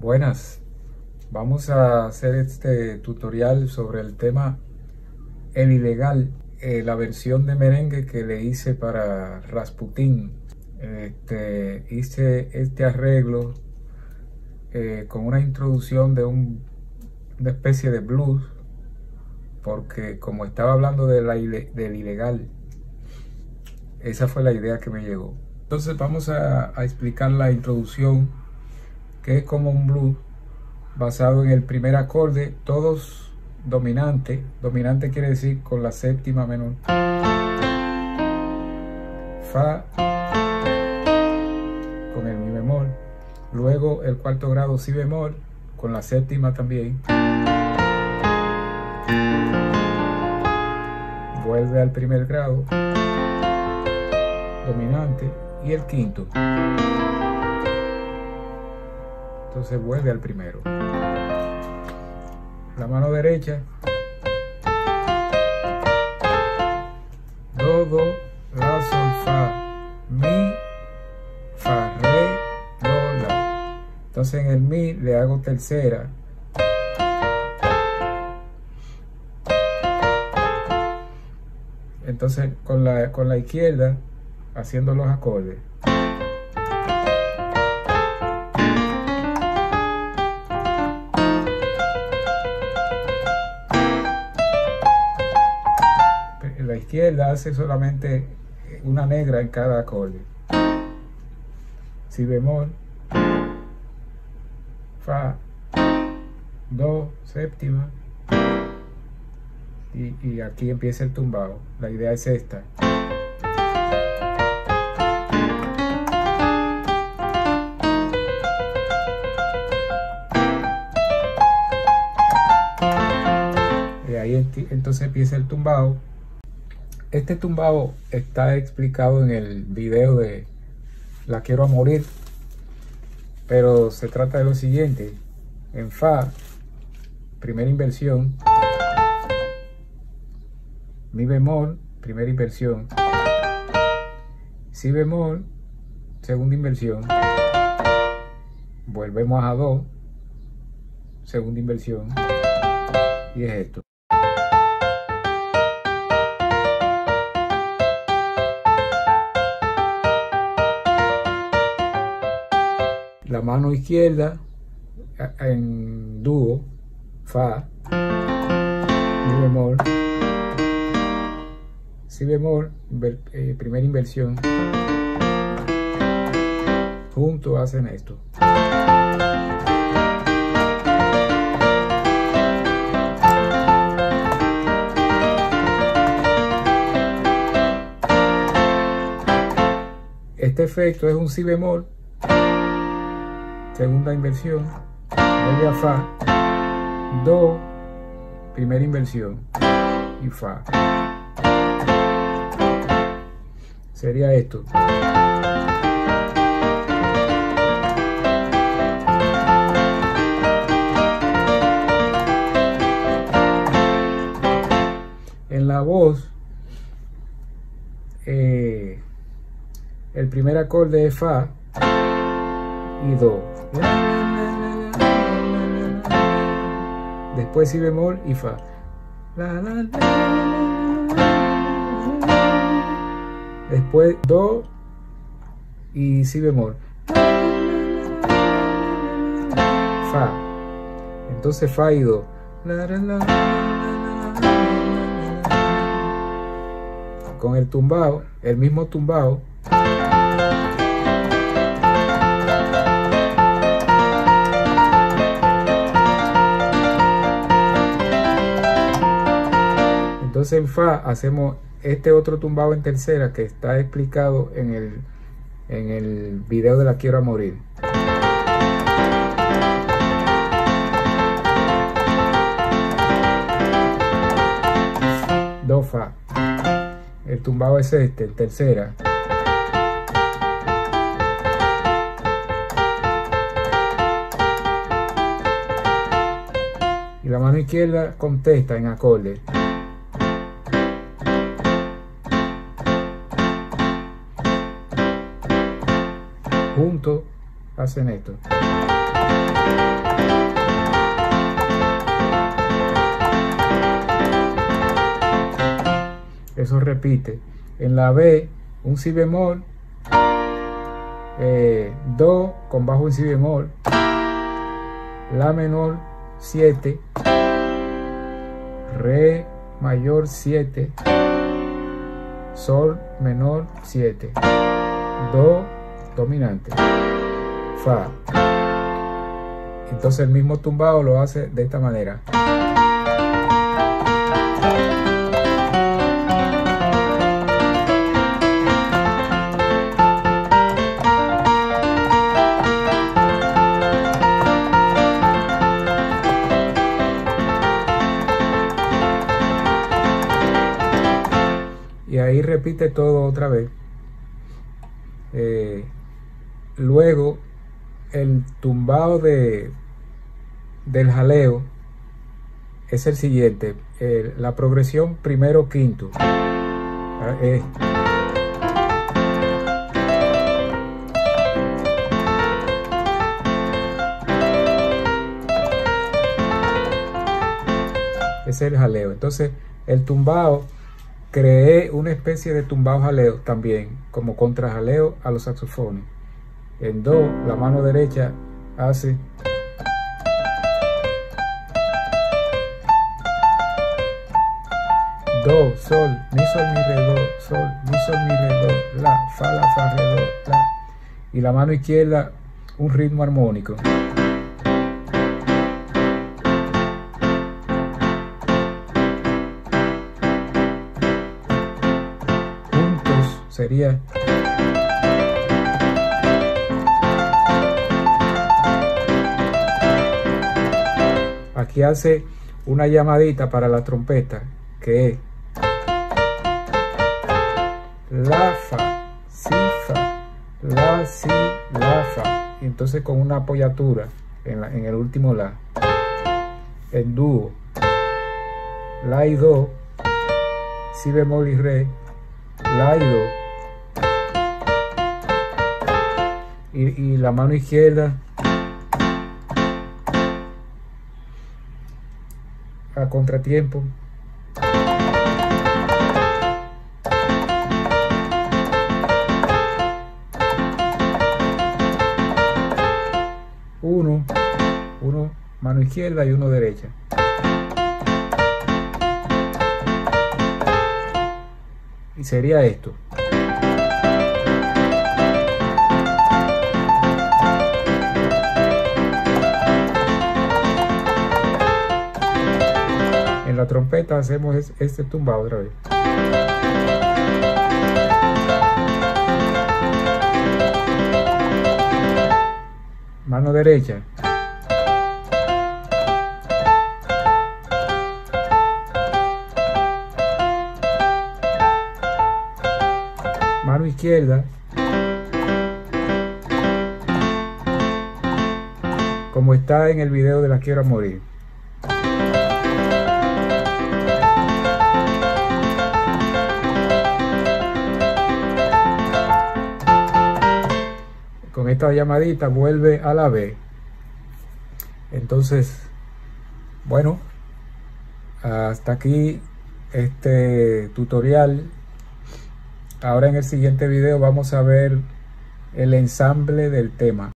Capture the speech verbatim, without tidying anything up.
Buenas, vamos a hacer este tutorial sobre el tema El Ilegal, eh, la versión de merengue que le hice para Rasputín. Este, hice este arreglo eh, con una introducción de un, una especie de blues, porque como estaba hablando de la, del ilegal, esa fue la idea que me llegó. Entonces vamos a, a explicar la introducción, que es como un blues basado en el primer acorde, todos dominante. Dominante quiere decir con la séptima menor. Fa con el mi bemol, luego el cuarto grado si bemol con la séptima también. Vuelve al primer grado dominante y el quinto. Entonces vuelve al primero. La mano derecha. Do, do, la, sol, fa, mi, fa, re, do, la. Entonces en el mi le hago tercera. Entonces con la, con la izquierda haciendo los acordes. La izquierda hace solamente una negra en cada acorde. Si bemol, fa, do, séptima. Y, y aquí empieza el tumbao. La idea es esta. Y ahí entonces empieza el tumbao. Este tumbao está explicado en el video de La Quiero a Morir, pero se trata de lo siguiente: en fa, primera inversión, mi bemol, primera inversión, si bemol, segunda inversión, volvemos a do, segunda inversión, y es esto. La mano izquierda en dúo, fa, mi bemol, si bemol, eh, primera inversión, juntos hacen esto. Este efecto es un si bemol, segunda inversión, vuelve a fa, do, primera inversión y fa. Sería esto. En la voz, eh, el primer acorde es fa y do. Después si bemol y fa. Después do y si bemol. Fa. Entonces fa y do. Con el tumbao, el mismo tumbao. Entonces en fa hacemos este otro tumbado en tercera que está explicado en el, en el video de La Quiero a Morir. Do, fa. El tumbado es este, en tercera. Y la mano izquierda contesta en acorde. Juntos hacen esto. eso repite. En la B, un si bemol, eh, do con bajo en si bemol, la menor siete, re mayor siete, sol menor siete, do dominante, fa. Entonces el mismo tumbado lo hace de esta manera. Y ahí repite todo otra vez. Eh, luego el tumbado de, del jaleo es el siguiente. Eh, la progresión primero quinto. Eh, es el jaleo. Entonces el tumbado, creé una especie de tumbado jaleo también, como contrajaleo a los saxofones. En do, la mano derecha hace do, sol, mi, sol, mi, re, do, sol, mi, sol, mi, re, do, la, fa, la, fa, re, do, la. Y la mano izquierda, un ritmo armónico. Sería aquí hace una llamadita para la trompeta que es la fa, si fa, la si, la fa, y entonces con una apoyatura en, la, en el último la, en dúo, la y do, si bemol y re, la y do. Y, y la mano izquierda a contratiempo uno, uno mano izquierda y uno derecha, y sería esto. La trompeta hacemos este tumbado otra vez. Mano derecha. Mano izquierda. Como está en el video de La Quiero a Morir. Esta llamadita vuelve a la B. Entonces, bueno, hasta aquí este tutorial. Ahora en el siguiente video vamos a ver el ensamble del tema.